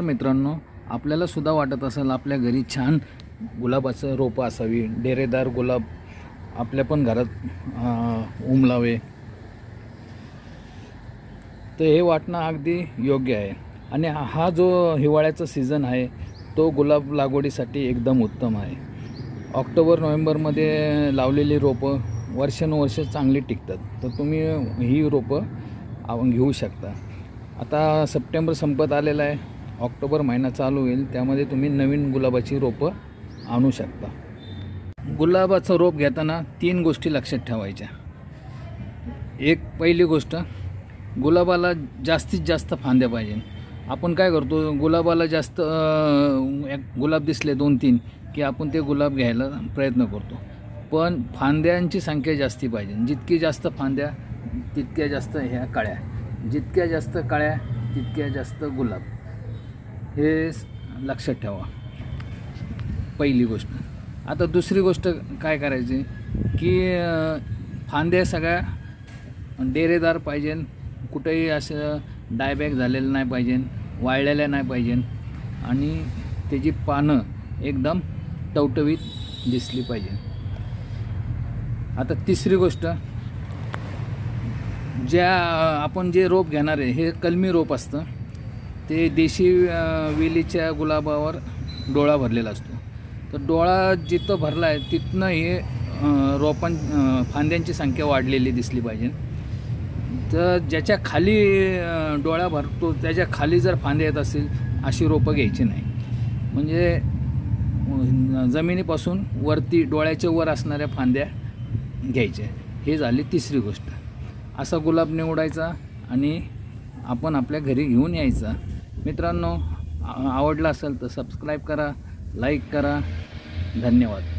मित्रांनो, आपल्याला सुद्धा वाटत असेल आपल्या घरी छान गुलाबाचं रोप असावी, डेरेदार गुलाब आपल्या पण घरात उमलावे, तर हे वाटणं अगदी योग्य आहे। आणि हा जो हिवाळ्याचा सीजन आहे तो गुलाब लागवडीसाठी एकदम उत्तम आहे। ऑक्टोबर नोव्हेंबरमध्ये लावलेली रोपं वर्षानुवर्ष चांगली टिकतात, तर तुम्ही ही रोपं घेऊ शकता। आता सप्टेंबर संपत आलेला आहे, ऑक्टोबर महिना चालू होईल, त्यामध्ये तुम्ही नवीन गुलाबाची रोपं आणू शकता। गुलाबाचं रोप घेताना तीन गोष्टी लक्षात ठेवायच्या। एक, पहिली गोष्ट, गुलाबाला जास्तीत जास्त फांद्या पाहिजे। आपण काय करतो, गुलाबाला जास्त गुलाब दिसले दोन तीन की आपण ते गुलाब घ्यायला प्रयत्न करतो, पण फांद्यांची संख्या जास्ती पाहिजे। जितकी जास्त फांद्या तितक्या जास्त ह्या कळ्या, जितक्या जास्त कळ्या तितक्या जास्त गुलाब, हे लक्षात ठेवा, पहिली गोष्ट। आता दुसरी गोष्ट काय करायची की फांद्या सगळ्या डेरेदार पाहिजे, कुठेही असं डायबॅक झालेलं नाही पाहिजे, वाळलेल्या नाही पाहिजे, आणि त्याची पानं एकदम टवटवीत दिसली पाहिजे। आता तिसरी गोष्ट, ज्या आपण जे रोप घेणार आहे हे कलमी रोप असतं, ते देशी वेलीच्या गुलाबावर डोळा भरलेला असतो, तर डोळा जिथं भरला आहे तिथनं हे रोपां फांद्यांची संख्या वाढलेली दिसली पाहिजे। तर ज्याच्या खाली डोळा भरतो त्याच्या खाली जर फांद्या येत असतील अशी रोपं घ्यायची नाही, म्हणजे जमिनीपासून वरती डोळ्याच्या वर असणाऱ्या फांद्या घ्यायच्या। हे झाली तिसरी गोष्ट। असा गुलाब निवडायचा आणि आपण आपल्या घरी घेऊन यायचा। मित्रांनो, आवडला असेल तर सबस्क्राईब करा, लाईक करा, धन्यवाद।